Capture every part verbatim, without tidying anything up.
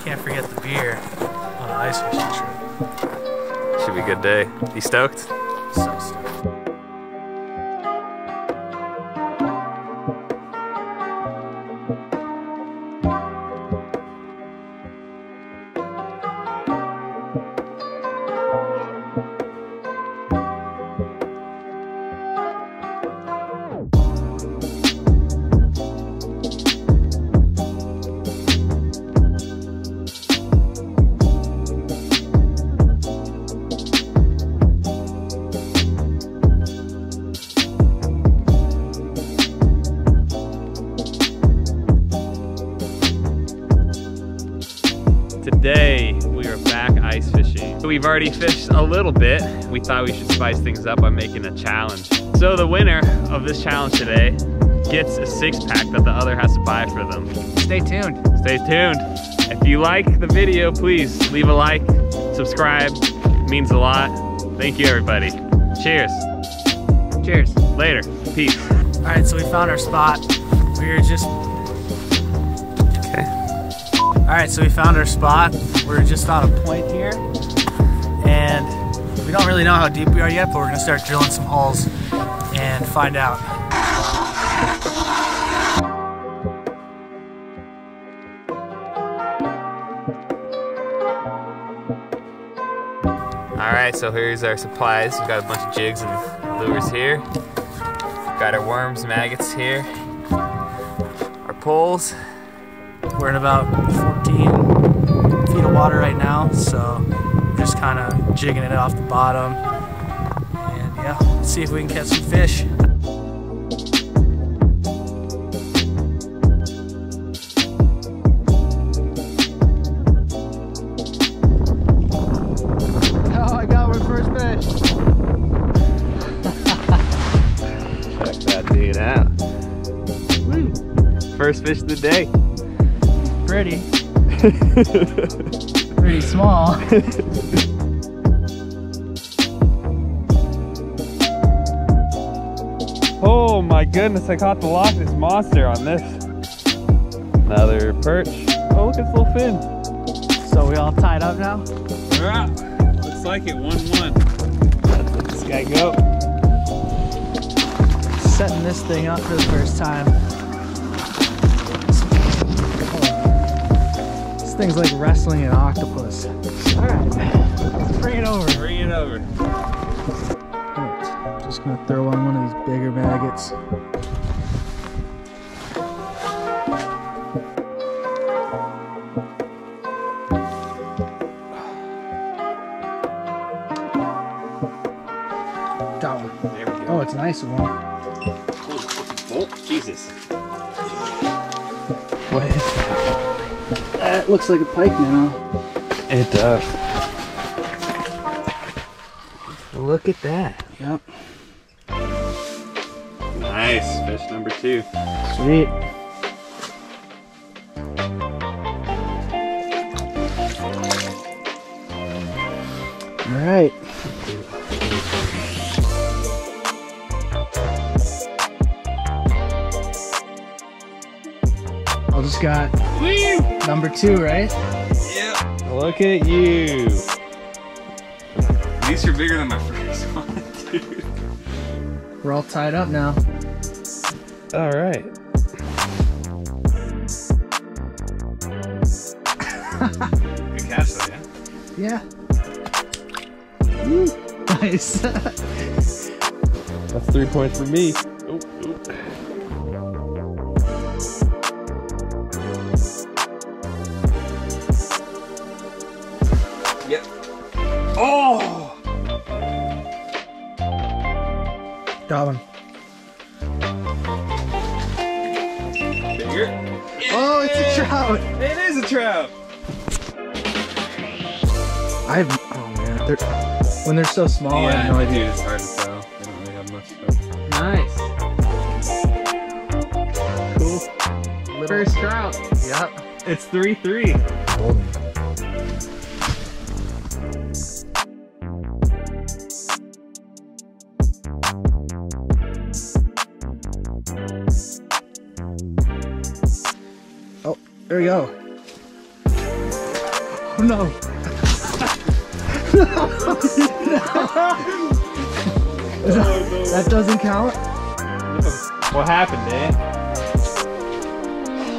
Can't forget the beer on an ice fishing trip. Should be a good day. You stoked? So stoked. Today, we are back ice fishing. We've already fished a little bit. We thought we should spice things up by making a challenge. So the winner of this challenge today gets a six pack that the other has to buy for them. Stay tuned. Stay tuned. If you like the video, please leave a like, subscribe, it means a lot. Thank you, everybody. Cheers. Cheers. Later, peace. All right, so we found our spot. We were just Alright, so we found our spot. We're just on a point here. And we don't really know how deep we are yet, but we're gonna start drilling some holes and find out. Alright, so here's our supplies. We've got a bunch of jigs and lures here. We've got our worms, maggots here. Our poles. We're in about fourteen feet of water right now, so we're just kind of jigging it off the bottom. And yeah, let's see if we can catch some fish. Oh, I got my first fish. Check that dude out. Woo. First fish of the day. Pretty. Pretty small. Oh my goodness, I caught the Loch Ness monster on this. Another perch. Oh, look at this little fin. So we all tied up now? We're out. Looks like it, one one. Let's let this guy go. Setting this thing up for the first time. Things like wrestling an octopus. All right, let's bring it over. Bring it over. Right, just gonna throw on one of these bigger maggots. That one. There we go. Oh, it's a nice one. Oh, Jesus. What is that? That looks like a pike now. It does. Look at that. Yep. Nice. Fish number two. Sweet. All right. I just got... Whee! Number two, right? Yeah. Look at you. These are bigger than my first one, dude. We're all tied up now. All right. Good catch, though, yeah? Yeah. Woo. Nice. That's three points for me. Oh, oh. Yep. Oh! Got him. Bigger. Yeah. Oh, it's a trout. It is a trout. I've, oh man, they're, when they're so small, yeah, I have no idea. Dude, it's hard to tell. They don't really have much fun. Nice. Cool. Little. First trout. Yep. It's three three. Golden. Oh, there we go. Oh no. No. That, that doesn't count? What happened, Dane?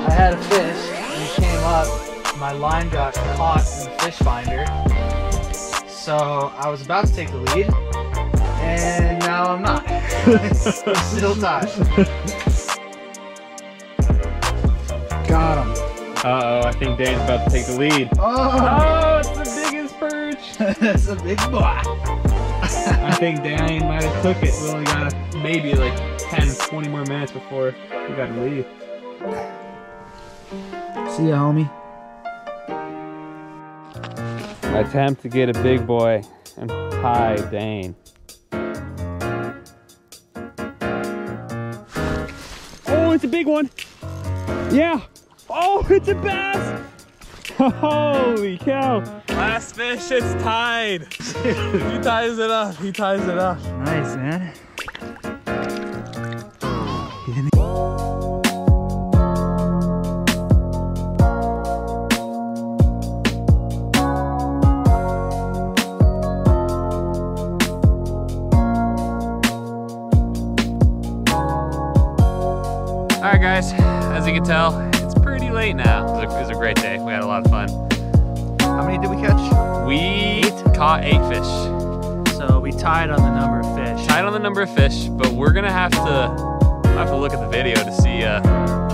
I had a fish and it came up. My line got caught in the fish finder. So I was about to take the lead, and now I'm not. I'm still tied. Got him. Uh oh, I think Dane's about to take the lead. Oh, oh it's the biggest perch. That's a big boy. I think Dane might have took it. We only got maybe like ten, twenty more minutes before we got to leave. See ya, homie. Attempt to get a big boy and tie Dane. Oh, it's a big one. Yeah. Oh, it's a bass. Holy cow. Last fish, it's tied. He ties it up. He ties it up. Nice, man. Alright guys, as you can tell, it's pretty late now. It was, a, it was a great day, we had a lot of fun. How many did we catch? We eight. caught eight fish. So we tied on the number of fish. Tied on the number of fish, but we're gonna have to have to look at the video to see uh,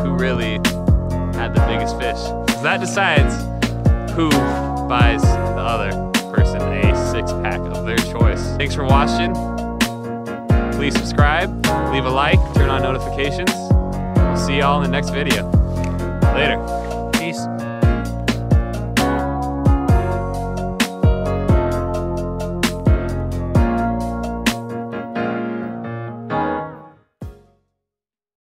who really had the biggest fish. Because that decides who buys the other person a six pack of their choice. Thanks for watching. Please subscribe, leave a like, turn on notifications. See y'all in the next video. Later.